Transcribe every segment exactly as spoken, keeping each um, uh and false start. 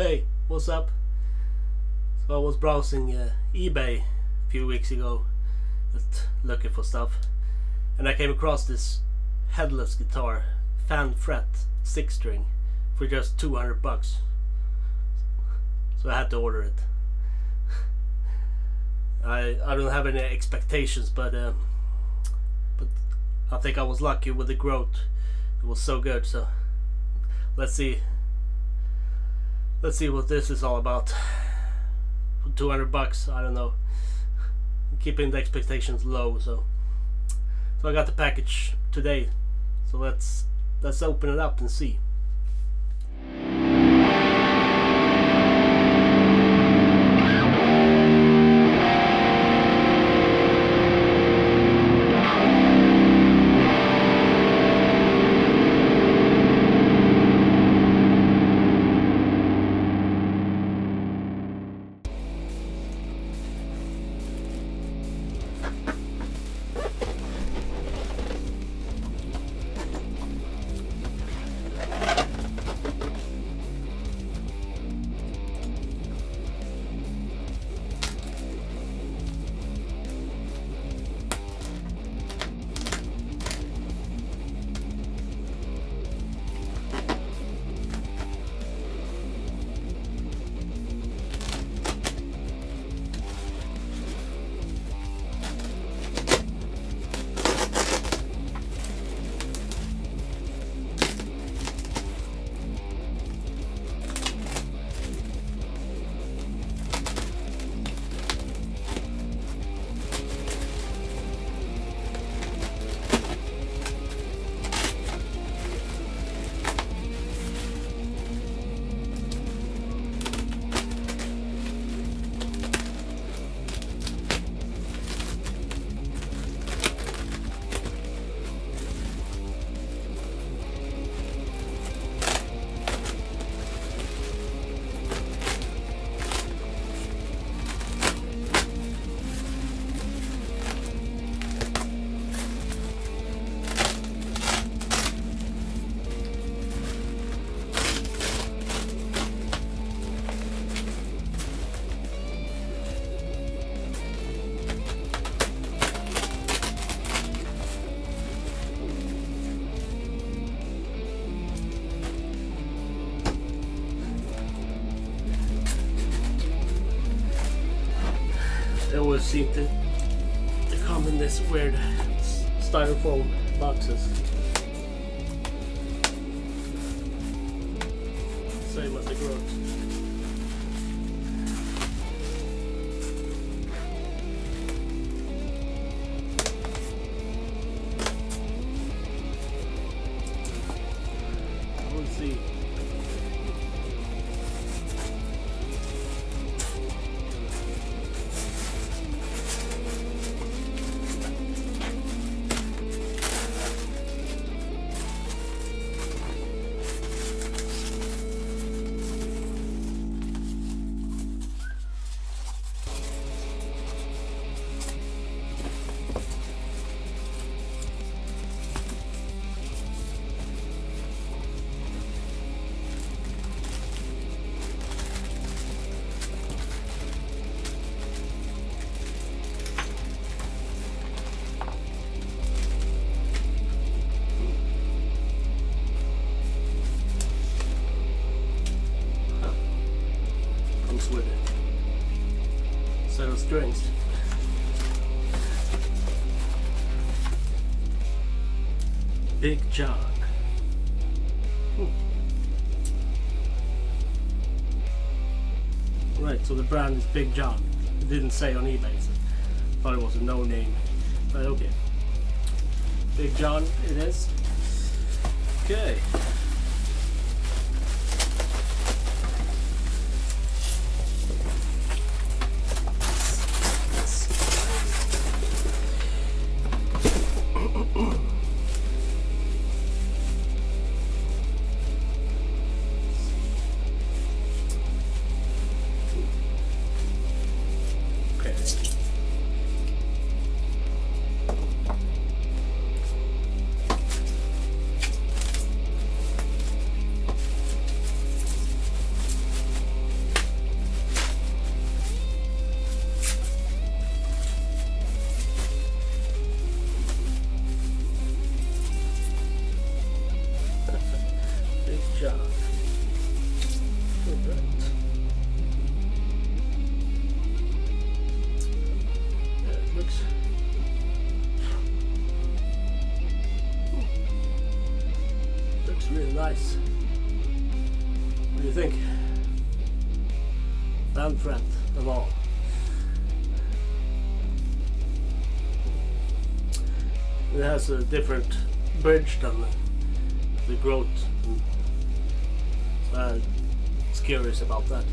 Hey, what's up? So I was browsing uh, eBay a few weeks ago, just looking for stuff, and I came across this headless guitar, fan fret, six string, for just two hundred bucks. So I had to order it. I I don't have any expectations, but um, but I think I was lucky with the Grote. It was so good. So let's see. Let's see what this is all about. For two hundred bucks, I don't know. I'm keeping the expectations low, so so I got the package today. So let's let's open it up and see. They always seem to, to come in this weird styrofoam boxes. Same as the Grote. With it. So those strings. Big John. Hmm. Right, so the brand is Big John. It didn't say on eBay, so I thought it was a no name. But okay. Big John it is. Okay. Nice. What do you think? Down front the wall. It has a different bridge than the, the Grote. So I was curious about that.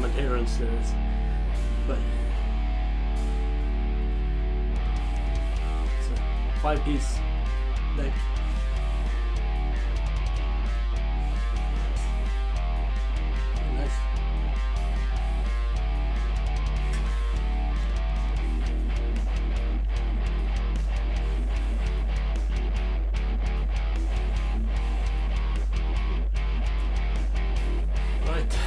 Materials there is, but it's a five piece neck. Nice. Right.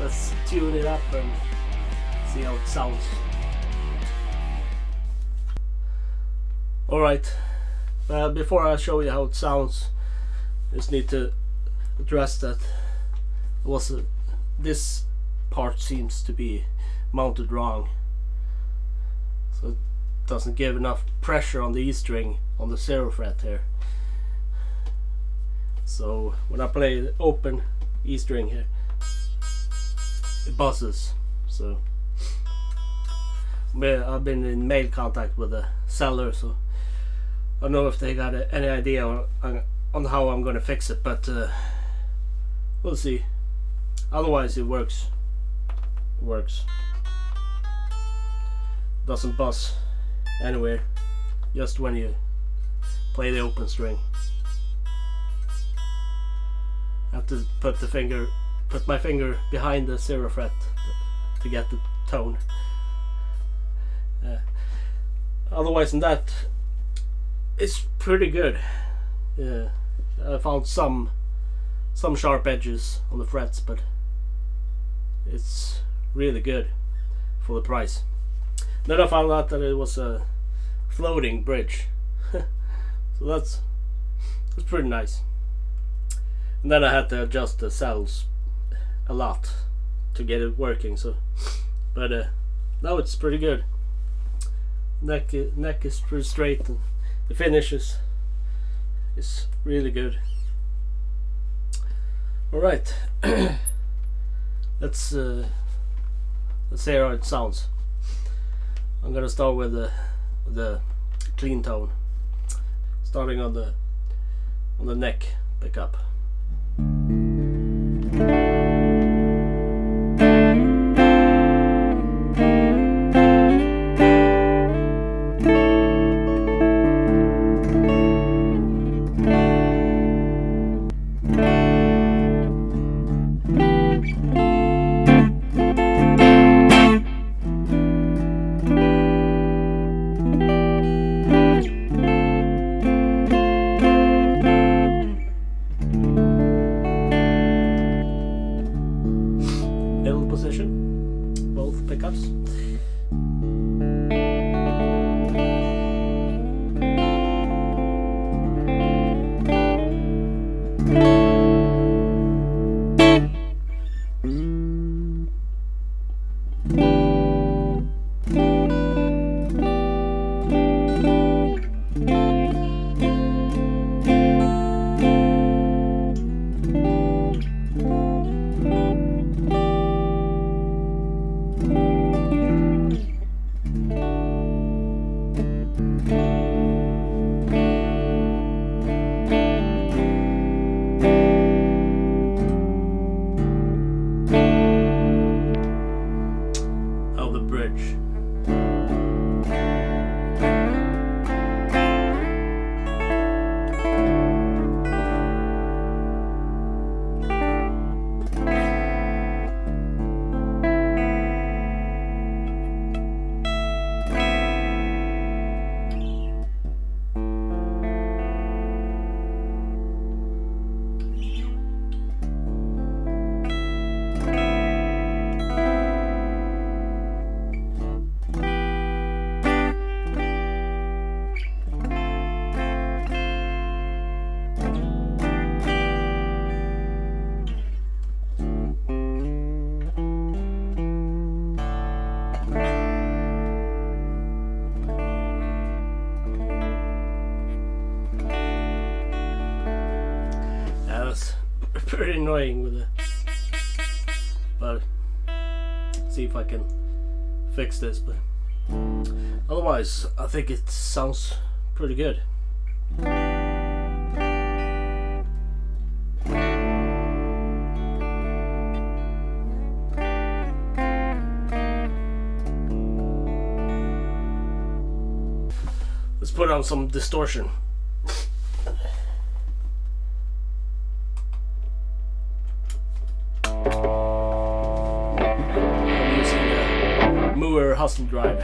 Let's tune it up and see how it sounds. Alright, uh, before I show you how it sounds, I just need to address that was a, this part seems to be mounted wrong. So it doesn't give enough pressure on the E string on the zero fret here. So when I play the open E string here, it buzzes. So I've been in mail contact with the seller, so I don't know if they got any idea on, on how I'm gonna fix it, but uh, we'll see. Otherwise it works. It works. Doesn't buzz anywhere, just when you play the open string. I have to put the finger Put my finger behind the zero fret to get the tone. Uh, otherwise than that, it's pretty good. Yeah, I found some some sharp edges on the frets, but it's really good for the price. Then I found out that it was a floating bridge, so that's that's pretty nice. And then I had to adjust the cells a lot to get it working, so but uh, now it's pretty good. Neck neck is pretty straight, and the finish is, is really good. All right, let's uh, let's hear how it sounds. I'm gonna start with the the clean tone, starting on the on the neck pickup. annoying with it. But see if I can fix this. But otherwise, I think it sounds pretty good. Let's put on some distortion. I'm using a Moore Hustle Drive.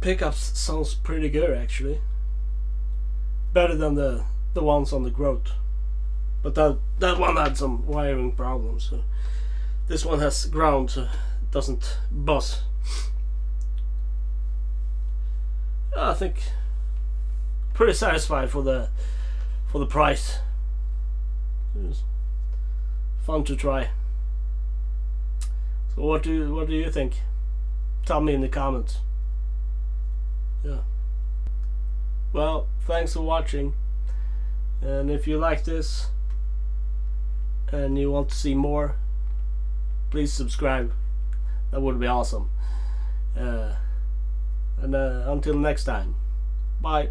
Pickups sounds pretty good actually, better than the the ones on the Grote, but that that one had some wiring problems. So this one has ground, so it doesn't buzz. I think pretty satisfied for the for the price. It was fun to try. So what do what do you think? Tell me in the comments. Yeah. Well, thanks for watching, and if you like this and you want to see more, please subscribe. That would be awesome. Uh, and uh, until next time, bye.